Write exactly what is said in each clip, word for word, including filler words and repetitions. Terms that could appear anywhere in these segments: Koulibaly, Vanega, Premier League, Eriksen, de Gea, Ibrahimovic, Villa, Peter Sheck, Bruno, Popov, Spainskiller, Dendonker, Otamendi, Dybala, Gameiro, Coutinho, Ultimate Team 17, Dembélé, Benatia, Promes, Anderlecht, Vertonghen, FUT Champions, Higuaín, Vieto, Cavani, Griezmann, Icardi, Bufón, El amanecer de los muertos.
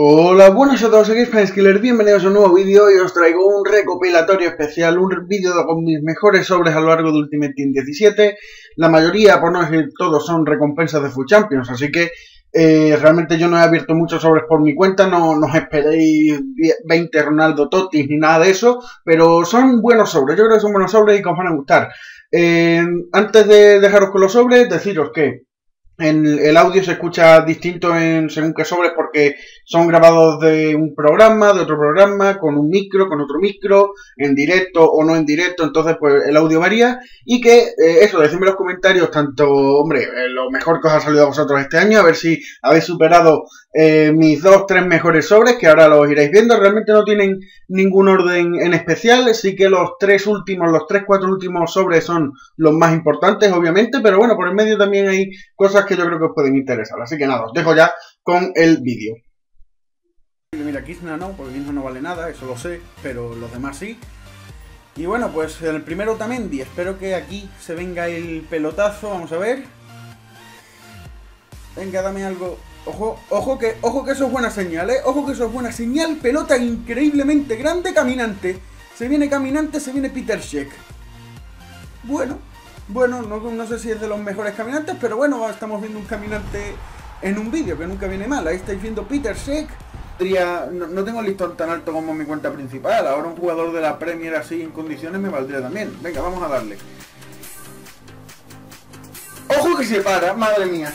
Hola, buenas a todos, aquí Spainskiller, bienvenidos a un nuevo vídeo y os traigo un recopilatorio especial, un vídeo con mis mejores obras a lo largo de Ultimate Team diecisiete. La mayoría, por no decir todos, son recompensas de FUT Champions, así que eh, realmente yo no he abierto muchos sobres por mi cuenta, no, no os esperéis veinte Ronaldo Totis ni nada de eso, pero son buenos sobres, yo creo que son buenos sobres y que os van a gustar. Eh, antes de dejaros con los sobres, deciros que En el audio se escucha distinto en según qué sobres porque son grabados de un programa, de otro programa, con un micro, con otro micro, en directo o no en directo, entonces pues el audio varía. Y que eh, eso, decidme en los comentarios tanto, hombre, eh, lo mejor que os ha salido a vosotros este año, a ver si habéis superado eh, mis dos, tres mejores sobres, que ahora los iréis viendo. Realmente no tienen ningún orden en especial, sí que los tres últimos, los tres, cuatro últimos sobres son los más importantes, obviamente, pero bueno, por el medio también hay cosas que yo creo que os pueden interesar, así que nada, os dejo ya con el vídeo. Mira, Griezmann no, porque Griezmann no vale nada, eso lo sé, pero los demás sí. Y bueno, pues el primero Otamendi, espero que aquí se venga el pelotazo, vamos a ver. Venga, dame algo, ojo, ojo que, ojo que eso es buena señal, eh, ojo que eso es buena señal, pelota increíblemente grande, caminante, se viene caminante, se viene Peter Sheck. Bueno. Bueno, no, no sé si es de los mejores caminantes, pero bueno, estamos viendo un caminante en un vídeo, que nunca viene mal. Ahí estáis viendo Peter Sheck. No, no tengo el listón tan alto como mi cuenta principal. Ahora un jugador de la Premier así en condiciones me valdría también. Venga, vamos a darle. ¡Ojo que se para! ¡Madre mía!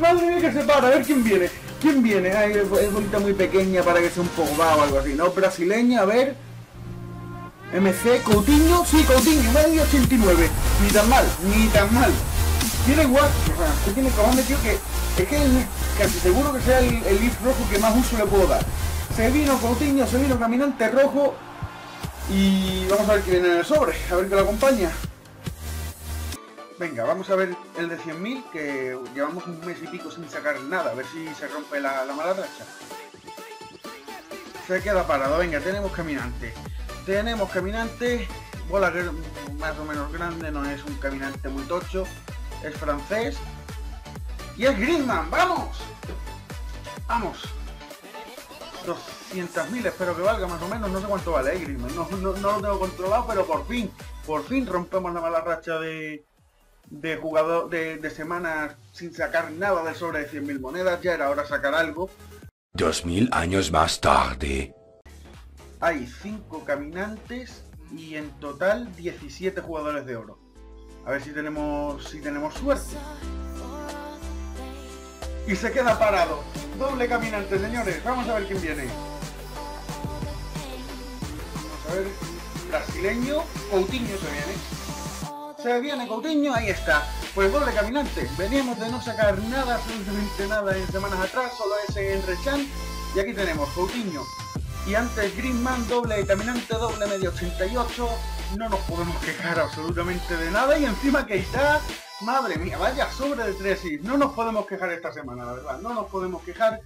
¡Madre mía que se para! A ver quién viene. ¿Quién viene? Ay, es bonita muy pequeña para que sea un Pogba o algo así, ¿no? Brasileña, a ver... M C, Coutinho, sí, Coutinho, medio ochenta y nueve, ni tan mal, ni tan mal. Tiene igual, que tiene Cavani, tío, que es que es casi seguro que sea el, el if rojo que más uso le puedo dar. Se vino Coutinho, se vino caminante rojo y vamos a ver qué viene en el sobre, a ver qué lo acompaña. Venga, vamos a ver el de cien mil, que llevamos un mes y pico sin sacar nada, a ver si se rompe la, la mala racha. Se queda parado, venga, tenemos caminante. Tenemos caminante, bola más o menos grande, no es un caminante muy tocho, es francés. Y es Griezmann, vamos, vamos. doscientos mil espero que valga más o menos, no sé cuánto vale, eh, Griezmann, no, no, no lo tengo controlado, pero por fin, por fin rompemos la mala racha de, de jugador de, de semanas sin sacar nada del sobre de cien mil monedas, ya era hora sacar algo. dos mil años más tarde. Hay cinco caminantes y en total diecisiete jugadores de oro. A ver si tenemos si tenemos suerte. Y se queda parado. Doble caminante, señores. Vamos a ver quién viene. Vamos a ver. Brasileño. Coutinho se viene. Se viene Coutinho. Ahí está. Pues doble caminante. Veníamos de no sacar nada, absolutamente nada en semanas atrás. Solo ese en Rechan. Y aquí tenemos Coutinho. Y antes Griezmann, doble caminante, doble medio ochenta y ocho, no nos podemos quejar absolutamente de nada. Y encima que está, madre mía, vaya sobre de tres, no nos podemos quejar esta semana, la verdad, no nos podemos quejar.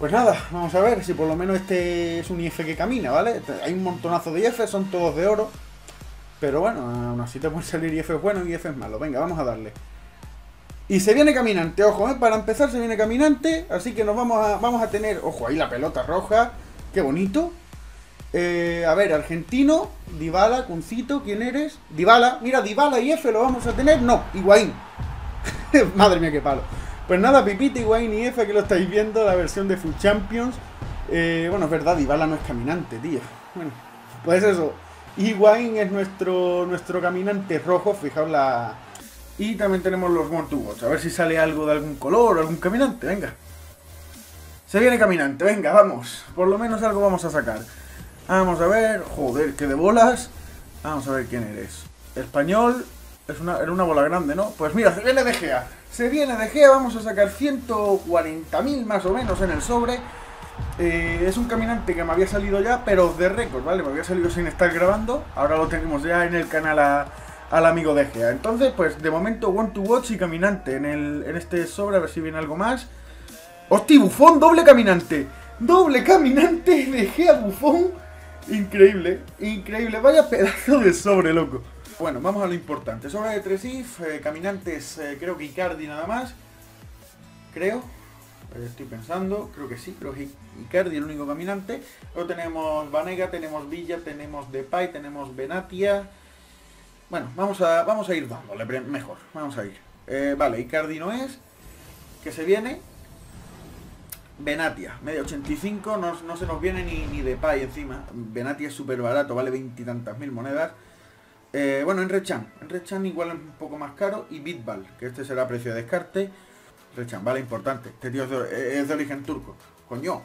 Pues nada, vamos a ver si por lo menos este es un I F que camina, ¿vale? Hay un montonazo de I F, son todos de oro, pero bueno, aún así te pueden salir I F bueno y I F malo. Venga, vamos a darle. Y se viene caminante, ojo, ¿eh? Para empezar se viene caminante, así que nos vamos a, vamos a tener, ojo, ahí la pelota roja. Qué bonito. Eh, a ver, argentino, Dybala, Cuncito, ¿quién eres? Dybala, mira, Dybala y F lo vamos a tener. No, Higuaín. Madre mía, qué palo. Pues nada, Pipita, Higuaín y F, que lo estáis viendo, la versión de FUT Champions. Eh, bueno, es verdad, Dybala no es caminante, tío. Bueno, pues eso. Higuaín es nuestro, nuestro caminante rojo, fijaos la... Y también tenemos los mortugos, a ver si sale algo de algún color o algún caminante, venga. Se viene caminante, venga, vamos. Por lo menos algo vamos a sacar. Vamos a ver, joder, que de bolas. Vamos a ver quién eres. Español, es una, era una bola grande, ¿no? Pues mira, se viene de Gea. Se viene de Gea, vamos a sacar ciento cuarenta mil más o menos en el sobre. Eh, es un caminante que me había salido ya, pero de récord, ¿vale? Me había salido sin estar grabando. Ahora lo tenemos ya en el canal a, al amigo de Gea. Entonces, pues de momento, One to Watch y caminante en, el, en este sobre, a ver si viene algo más. Hostia, Bufón, doble caminante. Doble caminante, de Gea, Bufón. Increíble, increíble. Vaya pedazo de sobre, loco. Bueno, vamos a lo importante. Sobre de tres if, eh, caminantes, eh, creo que Icardi nada más. Creo. pero estoy pensando, creo que sí, creo que Icardi el único caminante. Luego tenemos Vanega, tenemos Villa, tenemos Depay, tenemos Benatia. Bueno, vamos a, vamos a ir dándole mejor, vamos a ir. Eh, vale, Icardi no es, que se viene. Benatia, medio ochenta y cinco, no, no se nos viene ni, ni Depay encima. Benatia es súper barato, vale veintitantas mil monedas. Eh, bueno, en Rechan, en Rechan igual es un poco más caro. Y Bitbal, que este será precio de descarte. Rechan, vale, importante. Este tío es de, es de origen turco. Coño.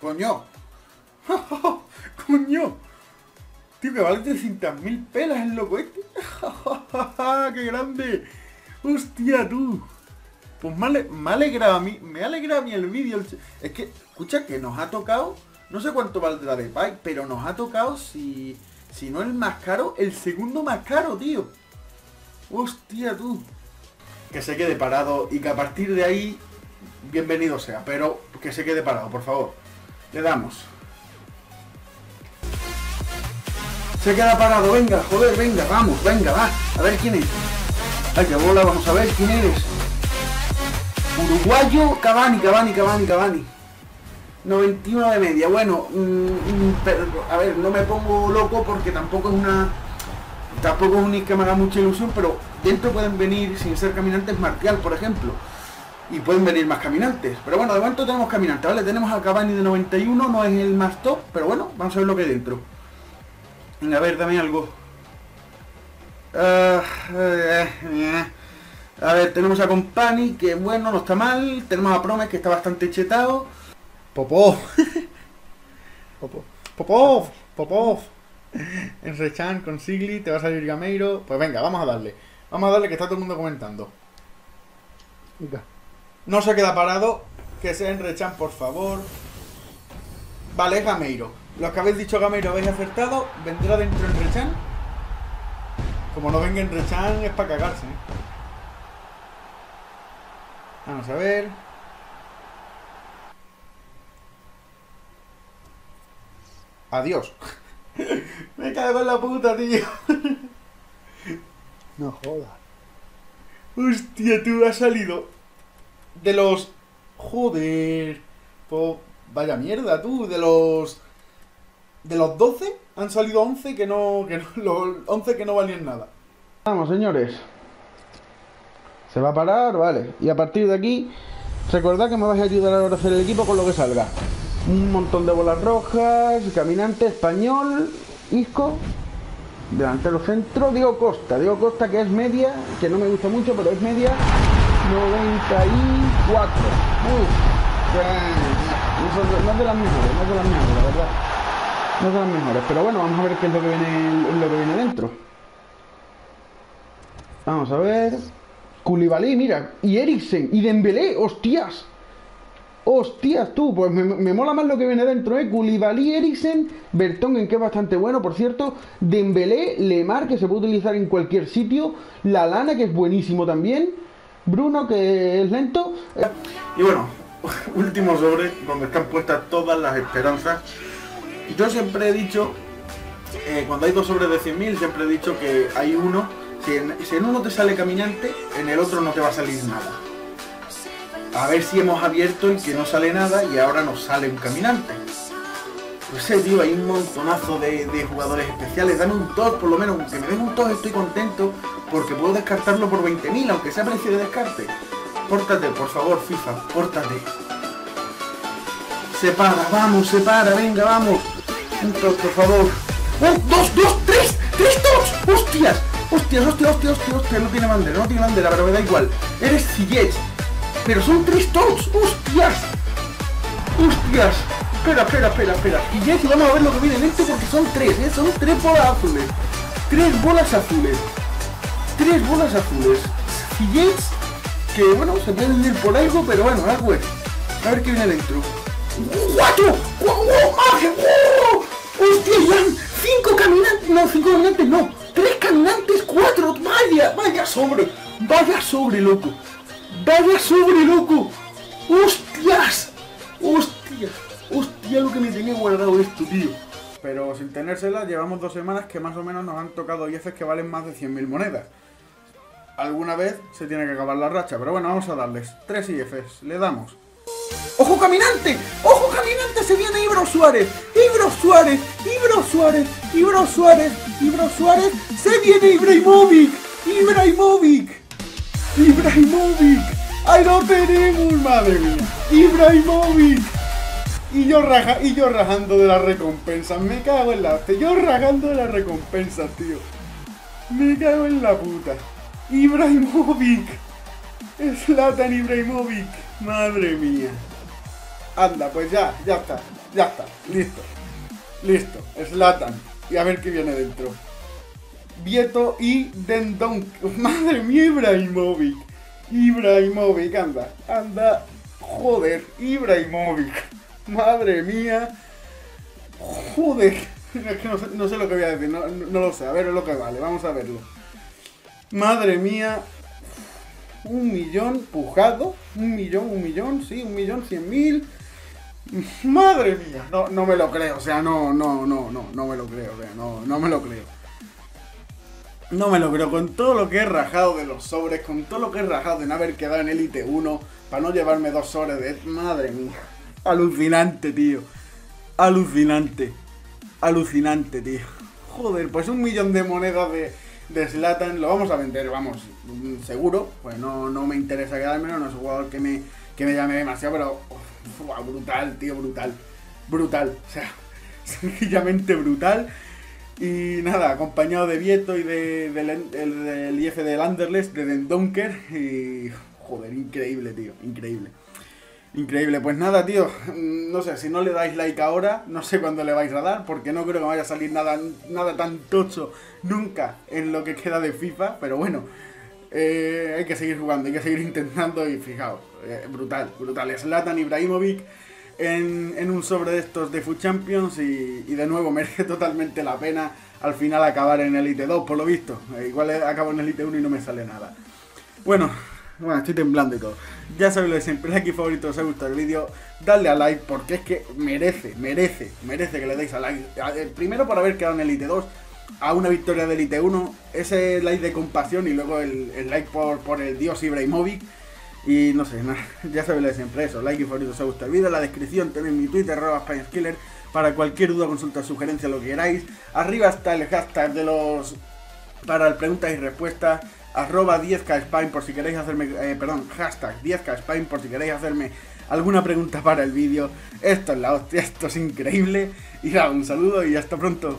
Coño. Coño. Tío, que vale trescientas mil pelas el loco este. ¡Qué grande! ¡Hostia, tú! Pues me, me alegra a mí, me alegra a mí el vídeo. Es que, escucha, que nos ha tocado... No sé cuánto valdrá Depay, pero nos ha tocado, si, si no el más caro, el segundo más caro, tío. Hostia, tú. Que se quede parado y que a partir de ahí, bienvenido sea, pero que se quede parado, por favor. Le damos. Se queda parado, venga, joder, venga, vamos, venga, va. A ver quién es. Ay, qué bola, vamos a ver quién eres. Uruguayo, Cavani, Cavani, Cavani, Cavani. noventa y uno de media, bueno, mmm, pero, a ver, no me pongo loco porque tampoco es una... Tampoco es un que me haga mucha ilusión, pero dentro pueden venir, sin ser caminantes, Martial, por ejemplo. Y pueden venir más caminantes. Pero bueno, de momento tenemos caminantes, ¿vale? Tenemos a Cavani de noventa y uno, no es el más top, pero bueno, vamos a ver lo que hay dentro. Venga, a ver, dame algo. Uh, eh, eh. A ver, tenemos a Compani, que bueno, no está mal. Tenemos a Promes, que está bastante chetado. Popov. Popov. Popov. Popov. En Rechan con Sigli, te va a salir Gameiro. Pues venga, vamos a darle. Vamos a darle, que está todo el mundo comentando. Venga. No se queda parado. Que sea en Rechan, por favor. Vale, Gameiro. Los que habéis dicho Gameiro habéis acertado. Vendrá dentro en Rechan. Como no venga en Rechan es para cagarse, ¿eh? Vamos a ver. Adiós. Me cago en la puta, tío. No jodas. Hostia, tú has salido de los... Joder. Po... Vaya mierda, tú. De los... De los doce han salido once que no... Que no... Los once que no valían nada. Vamos, señores. Se va a parar, vale. Y a partir de aquí, recordad que me vais a ayudar a hacer el equipo con lo que salga. Un montón de bolas rojas, caminante, español, Isco, delantero centro, Diego Costa. Diego Costa, que es media, que no me gusta mucho, pero es media, noventa y cuatro. Uy, no es de las mejores, no es de las mejores, la verdad. No es de las mejores, pero bueno, vamos a ver qué es lo que viene, lo que viene dentro. Vamos a ver... Koulibaly, mira, y Eriksen, y Dembélé, hostias. Hostias, tú, pues me, me mola más lo que viene dentro, ¿eh? Koulibaly, Eriksen, Vertonghen, que es bastante bueno, por cierto. Dembélé, Lemar, que se puede utilizar en cualquier sitio. La lana, que es buenísimo también. Bruno, que es lento. Y bueno, último sobre, donde están puestas todas las esperanzas. Yo siempre he dicho, eh, cuando hay dos sobres de cien mil, siempre he dicho que hay uno. Si en, si en uno te sale caminante, en el otro no te va a salir nada. A ver si hemos abierto el que no sale nada y ahora nos sale un caminante. No sé, tío, hay un montonazo de, de jugadores especiales. Dame un tos, por lo menos, aunque me den un tos estoy contento porque puedo descartarlo por veinte mil, aunque sea precio de descarte. Pórtate, por favor, FIFA, pórtate. Se para, vamos, se para, venga, vamos. Un tos, por favor. ¡Un, dos, dos, tres! ¡Tres tos! ¡Hostias! ¡Hostias, hostias, hostias, hostias, hostias! No tiene bandera, no tiene bandera, pero me da igual. Eres Sillet. Pero son tres tops, hostias. Hostias. Espera, espera, espera, espera. Y ya que vamos a ver lo que viene en esto porque son tres, ¿eh? Son tres bolas azules. Tres bolas azules. Tres bolas azules. Sillets, que bueno, se puede vender por algo, pero bueno, a ver. A ver qué viene dentro. ¡Cuatro! ¡Oh, maje! ¡Oh! ¡Hostias, Jan! ¡Cinco caminantes! No, cinco caminantes no. Tres caminantes, cuatro. Vaya, vaya sobre. Vaya sobre, loco. ¡Vaya sobre, loco! ¡Hostias! ¡Hostias! ¡Hostia lo que me tenía guardado esto, tío! Pero sin tenérsela, llevamos dos semanas que más o menos nos han tocado I Fs que valen más de cien mil monedas. alguna vez se tiene que acabar la racha. Pero bueno, vamos a darles tres I Fs. Le damos. ¡Ojo caminante! ¡Ojo caminante! ¡Se viene Ibro Suárez! ¡Ibro Suárez! ¡Ibro Suárez! ¡Ibro Suárez! ¡Ibro Suárez! ¡Se viene Ibrahimovic! ¡Ibrahimovic! ¡Ibrahimovic! ¡Ahí lo tenemos! ¡Madre mía! ¡Ibrahimovic! Y yo, raja, y yo rajando de las recompensas. Me cago en la... Yo rajando de las recompensas, tío. Me cago en la puta. Ibrahimovic. Zlatan Ibrahimovic. Madre mía. Anda, pues ya, ya está. Ya está, listo. Listo, Zlatan. Y a ver qué viene dentro. Vieto y Dendonker. Madre mía, Ibrahimovic. Ibrahimovic, anda. Anda, joder, Ibrahimovic. Madre mía. Joder. Es que no sé, no sé lo que voy a decir. No, no, no lo sé. A ver, es lo que vale. Vamos a verlo. Madre mía. Un millón pujado. Un millón, un millón. Sí, un millón cien mil. Madre mía. No, no me lo creo. O sea, no, no, no, no. No me lo creo. O sea, no, no me lo creo. No me lo creo. Con todo lo que he rajado de los sobres. Con todo lo que he rajado de no haber quedado en Elite uno. Para no llevarme dos sobres de... Madre mía. Alucinante, tío. Alucinante. Alucinante, tío. Joder, pues un millón de monedas de, de Zlatan. Lo vamos a vender, vamos, seguro. Pues no, no me interesa quedarme, no es un jugador que me, que me llame demasiado, pero... Uf, brutal, tío, brutal. Brutal, o sea, sencillamente brutal. Y nada, acompañado de Vieto y de, de, de, de, del I F del Anderlecht, de Dendonker. Y... Joder, increíble, tío, increíble. Increíble, pues nada, tío, no sé, si no le dais like ahora, no sé cuándo le vais a dar, porque no creo que vaya a salir nada, nada tan tocho nunca en lo que queda de FIFA, pero bueno, eh, hay que seguir jugando, hay que seguir intentando y fijaos, eh, brutal, brutal, Zlatan Ibrahimovic en, en un sobre de estos de FUT Champions y, y de nuevo merece totalmente la pena al final acabar en Elite dos, por lo visto, eh, igual acabo en Elite uno y no me sale nada. Bueno... Bueno, estoy temblando y todo. Ya sabéis lo de siempre, like y favorito, si os ha gustado el vídeo, dadle a like porque es que merece, merece, merece que le deis a like. A, eh, primero por haber quedado en Elite dos, a una victoria de Elite uno, ese like de compasión y luego el, el like por, por el dios Ibrahimovic. Y no sé, nada, ya sabéis lo de siempre, eso, like y favorito, si os ha gustado el vídeo, en la descripción tenéis mi Twitter, arroba Spainskiller, para cualquier duda, consulta, sugerencia, lo que queráis. Arriba está el hashtag de los... para preguntas y respuestas. Arroba diez K Spain por si queréis hacerme, eh, perdón, hashtag diez K Spain por si queréis hacerme alguna pregunta para el vídeo. Esto es la hostia, esto es increíble. Y nada, un saludo y hasta pronto.